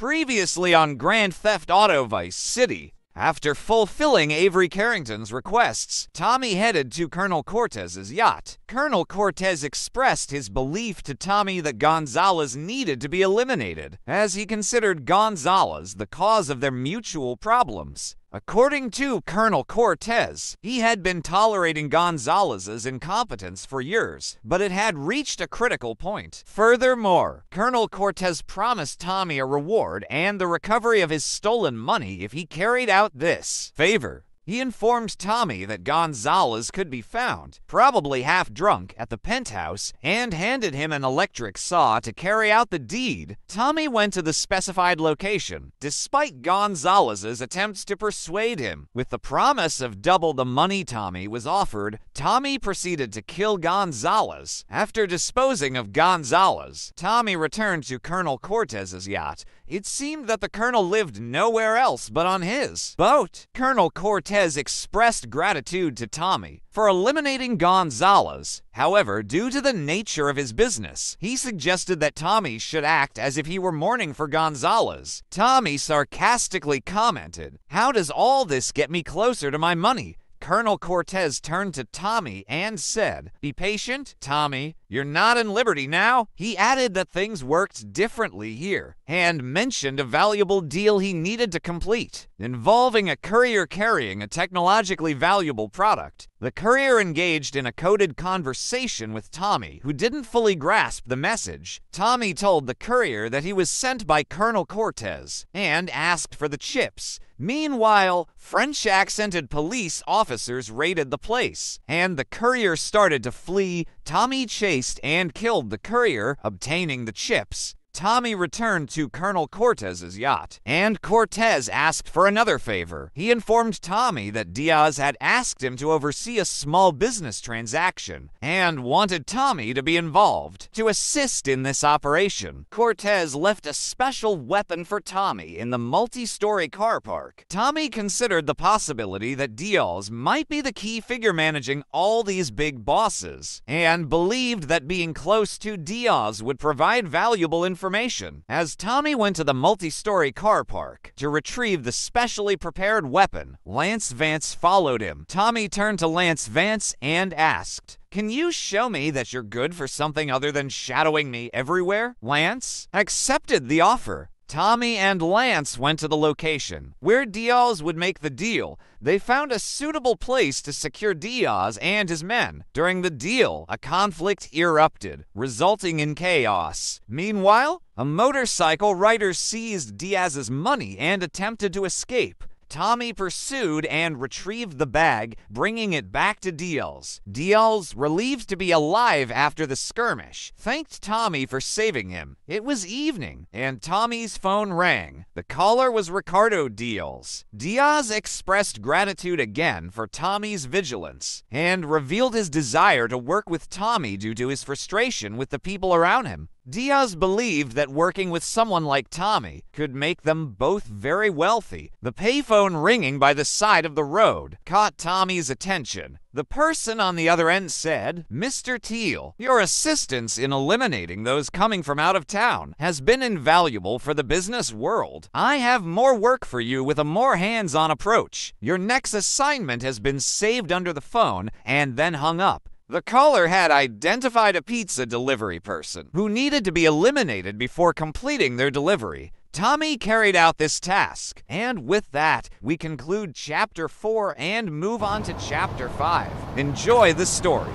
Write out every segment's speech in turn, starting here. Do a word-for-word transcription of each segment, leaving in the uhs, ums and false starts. previously on Grand Theft Auto Vice City. After fulfilling Avery Carrington's requests, Tommy headed to Colonel Cortez's yacht. Colonel Cortez expressed his belief to Tommy that Gonzalez needed to be eliminated, as he considered Gonzalez the cause of their mutual problems. According to Colonel Cortez, he had been tolerating Gonzalez's incompetence for years, but it had reached a critical point. Furthermore, Colonel Cortez promised Tommy a reward and the recovery of his stolen money if he carried out this favor. He informed Tommy that Gonzalez could be found, probably half-drunk, at the penthouse, and handed him an electric saw to carry out the deed. Tommy went to the specified location, despite Gonzalez's attempts to persuade him. With the promise of double the money Tommy was offered, Tommy proceeded to kill Gonzalez. After disposing of Gonzalez, Tommy returned to Colonel Cortez's yacht. It seemed that the colonel lived nowhere else but on his boat. Colonel Cortez Cortez expressed gratitude to Tommy for eliminating Gonzalez. However, due to the nature of his business, he suggested that Tommy should act as if he were mourning for Gonzalez. Tommy sarcastically commented, "How does all this get me closer to my money?" Colonel Cortez turned to Tommy and said, "Be patient, Tommy. You're not in liberty now." He added that things worked differently here and mentioned a valuable deal he needed to complete, involving a courier carrying a technologically valuable product. The courier engaged in a coded conversation with Tommy, who didn't fully grasp the message. Tommy told the courier that he was sent by Colonel Cortez and asked for the chips. Meanwhile, French-accented police officers raided the place, and the courier started to flee. Tommy chased and killed the courier, obtaining the chips. Tommy returned to Colonel Cortez's yacht, and Cortez asked for another favor. He informed Tommy that Diaz had asked him to oversee a small business transaction and wanted Tommy to be involved to assist in this operation. Cortez left a special weapon for Tommy in the multi-story car park. Tommy considered the possibility that Diaz might be the key figure managing all these big bosses and believed that being close to Diaz would provide valuable information. Information. As Tommy went to the multi-story car park to retrieve the specially prepared weapon, Lance Vance followed him. Tommy turned to Lance Vance and asked, "Can you show me that you're good for something other than shadowing me everywhere?" Lance accepted the offer. Tommy and Lance went to the location where Diaz would make the deal. They found a suitable place to secure Diaz and his men. During the deal, a conflict erupted, resulting in chaos. Meanwhile, a motorcycle rider seized Diaz's money and attempted to escape. Tommy pursued and retrieved the bag, bringing it back to Diaz. Diaz, relieved to be alive after the skirmish, thanked Tommy for saving him. It was evening, and Tommy's phone rang. The caller was Ricardo Diaz. Diaz expressed gratitude again for Tommy's vigilance and revealed his desire to work with Tommy due to his frustration with the people around him. Diaz believed that working with someone like Tommy could make them both very wealthy. The payphone ringing by the side of the road caught Tommy's attention. The person on the other end said, "Mister Teal, your assistance in eliminating those coming from out of town has been invaluable for the business world. I have more work for you with a more hands-on approach. Your next assignment has been saved." Under the phone and then hung up. The caller had identified a pizza delivery person who needed to be eliminated before completing their delivery. Tommy carried out this task. And with that, we conclude Chapter four and move on to Chapter five. Enjoy the story.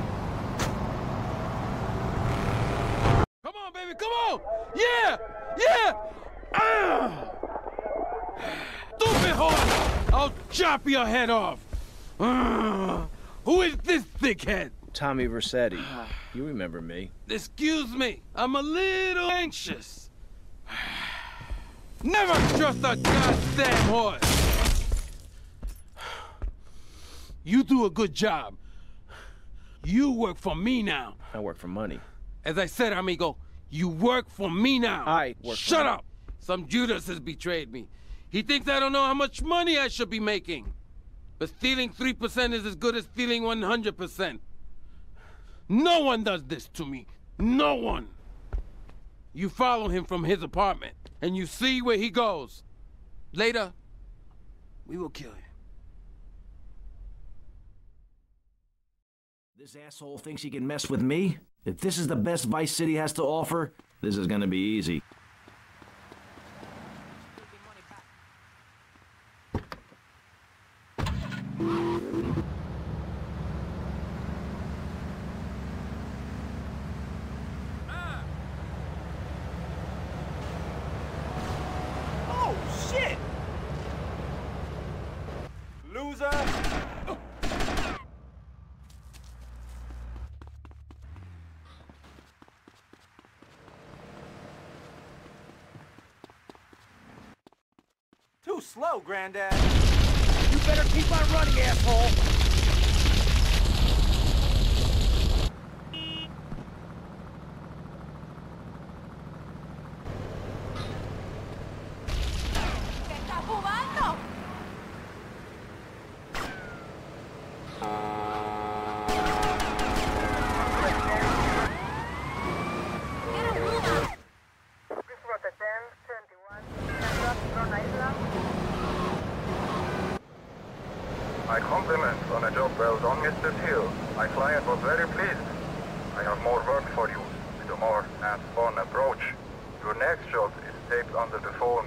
Come on, baby, come on! Yeah! Yeah! Ah! Stupid horse! I'll chop your head off! Ah! Who is this thickhead? Tommy Vercetti. You remember me. Excuse me, I'm a little anxious. Never trust a goddamn horse. You do a good job. You work for me now. I work for money. As I said, amigo, you work for me now. I work Shut for up! Money. Some Judas has betrayed me. He thinks I don't know how much money I should be making. But stealing three percent is as good as stealing one hundred percent. No one does this to me. No one. You follow him from his apartment, and you see where he goes. Later, we will kill him. This asshole thinks he can mess with me? If this is the best Vice City has to offer, this is gonna be easy. Too slow, Granddad. You better keep on running, asshole. My compliments on a job well done, Mister Teal. My client was very pleased. I have more work for you, with a more hands-on approach. Your next job is taped under the phone.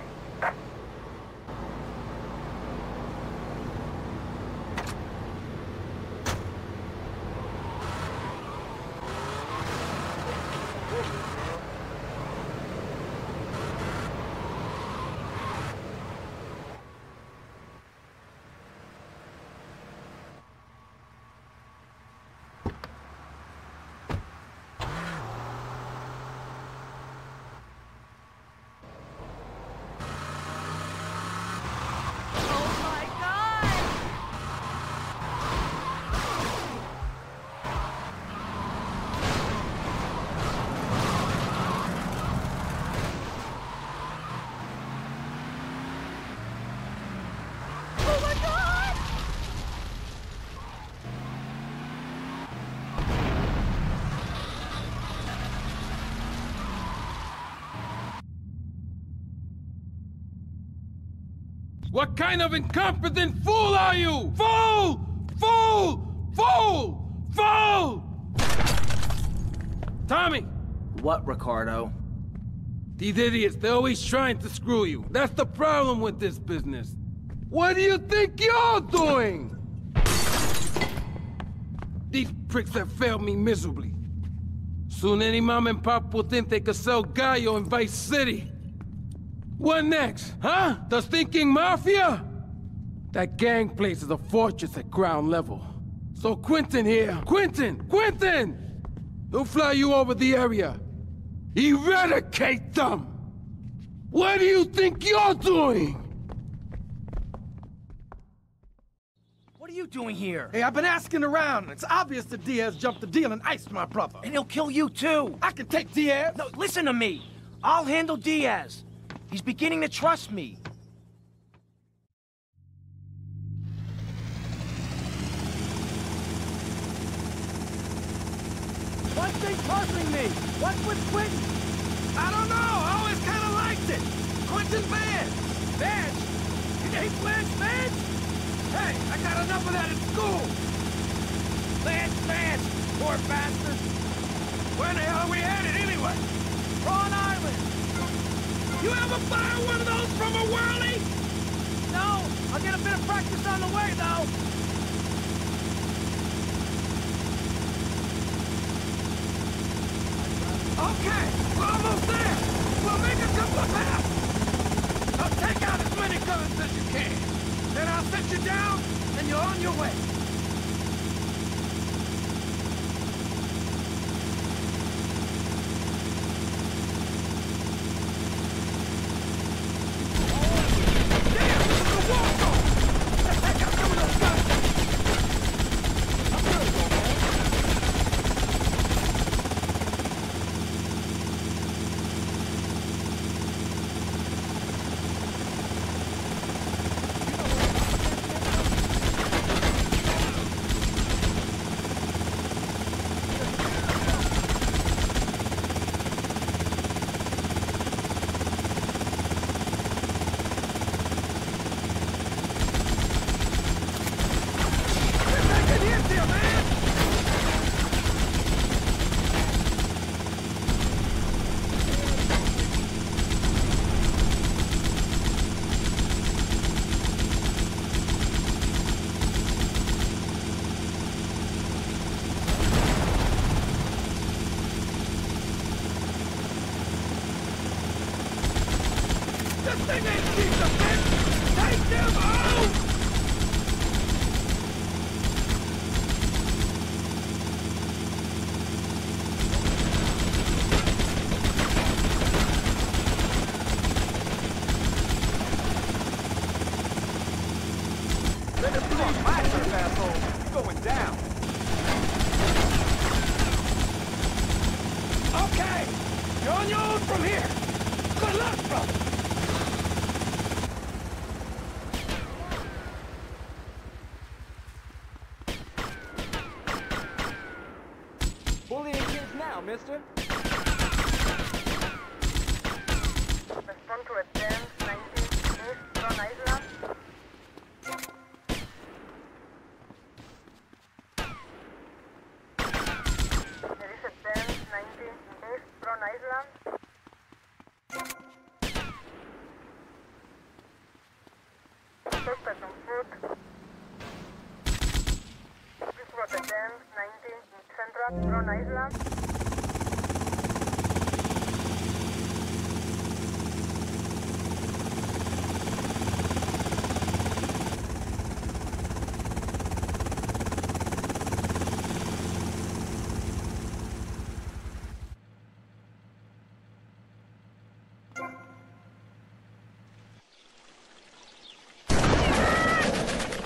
What kind of incompetent fool are you? Fool! Fool! Fool! Fool! Tommy! What, Ricardo? These idiots, they're always trying to screw you. That's the problem with this business. What do you think you're doing? These pricks have failed me miserably. Soon any mom and pop will think they could sell gallo in Vice City. What next, huh? The stinking mafia? That gang place is a fortress at ground level. So Quentin here, Quentin, Quentin! He'll fly you over the area. Eradicate them! What do you think you're doing? What are you doing here? Hey, I've been asking around. It's obvious that Diaz jumped the deal and iced my brother. And he'll kill you too. I can take Diaz. No, listen to me. I'll handle Diaz. He's beginning to trust me. One thing puzzling me. What's with Quentin? I don't know. I always kind of liked it. Quentin Vance. Vance? You named Lance Vance? Hey, I got enough of that in school. Lance Vance, poor bastards. Where the hell are we headed anyway? Rhone Island. You ever fire one of those from a whirly? No, I'll get a bit of practice on the way, though. Okay, we're almost there. We'll make a couple of laps. I'll take out as many guns as you can. Then I'll set you down, and you're on your way. them in, piece of bitch! Take them out! Mister? Respond to attempt nineteen East Rhone Island. There is attempt nineteen East Rhone Island. Suspect on foot. Report attempt nineteen Central Rhone Island.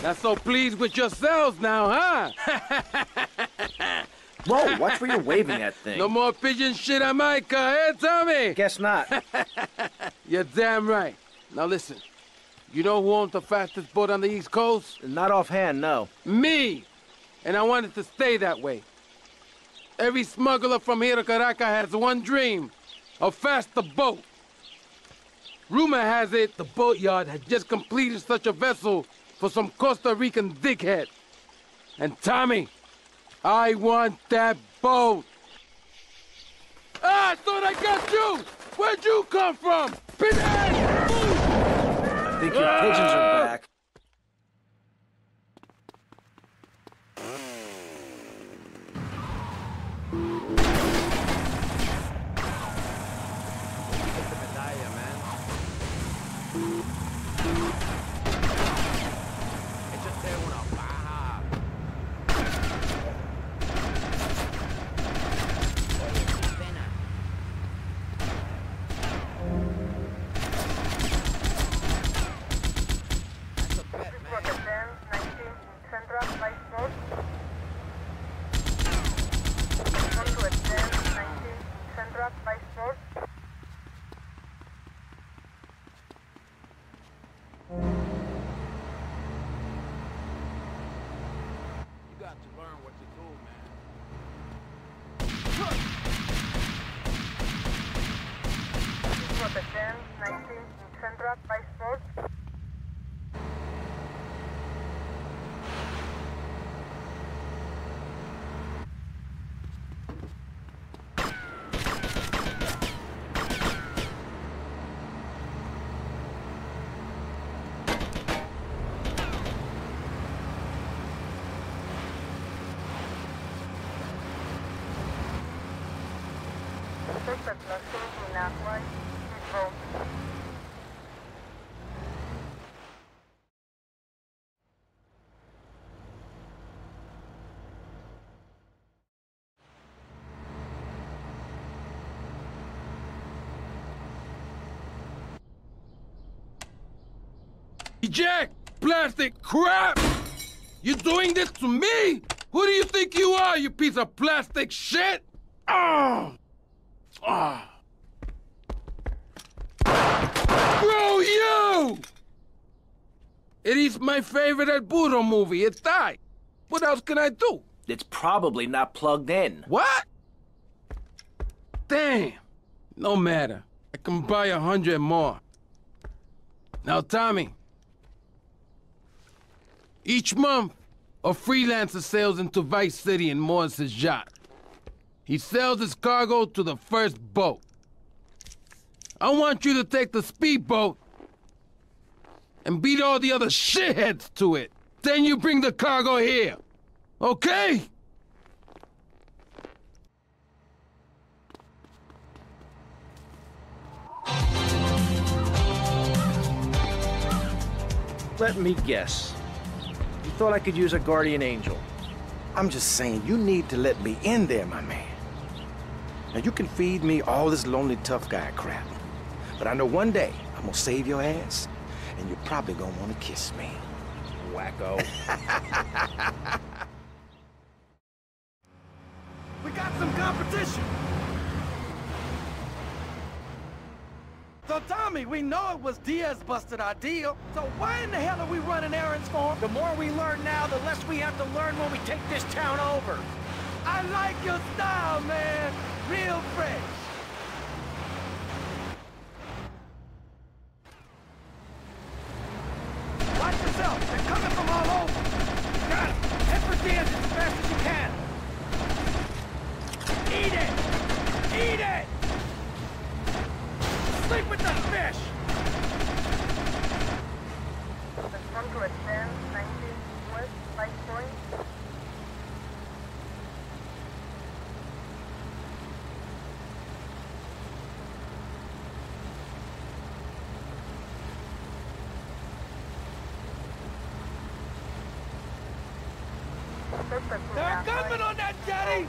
Not so pleased with yourselves now, huh? Whoa, watch where you're waving at thing. No more pigeon shit on my car, eh, Tommy? Guess not. You're damn right. Now listen, you know who owns the fastest boat on the East Coast? Not offhand, no. Me! And I want it to stay that way. Every smuggler from here to Caracas has one dream, a faster boat. Rumor has it the boatyard had just completed such a vessel for some Costa Rican dickhead. And Tommy, I want that boat. Ah, I thought I got you! Where'd you come from? Pinhead! I think your ah! pigeons are back. Jack, plastic crap! You're doing this to me? Who do you think you are, you piece of plastic shit? Oh! Oh. Bro, you! It is my favorite El Burro movie, it's tied. What else can I do? It's probably not plugged in. What? Damn. No matter. I can buy a hundred more. Now, Tommy. Each month, a freelancer sails into Vice City and moors his yacht. He sells his cargo to the first boat. I want you to take the speedboat and beat all the other shitheads to it. Then you bring the cargo here, okay? Let me guess. You thought I could use a guardian angel. I'm just saying, you need to let me in there, my man. Now, you can feed me all this lonely tough guy crap, but I know one day I'm gonna save your ass, and you're probably gonna wanna kiss me. Wacko. We got some competition! So, Tommy, we know it was Diaz busted our deal, so why in the hell are we running errands for him? The more we learn now, the less we have to learn when we take this town over. I like your style, man! Real fresh! Watch yourself! They're coming from all over! Got it! Hit for Diaz as fast as you can! Eat it! Eat it! Sleep with the fish! Let's come to a stand, ninety west, fight point. They're coming on that jetty!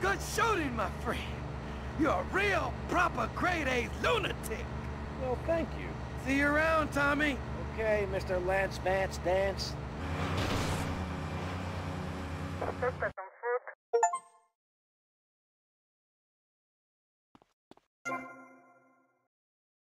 Good shooting, my friend. You're a real, proper, grade-A lunatic. Well, thank you. See you around, Tommy. Okay, Mister Lance Vance Dance.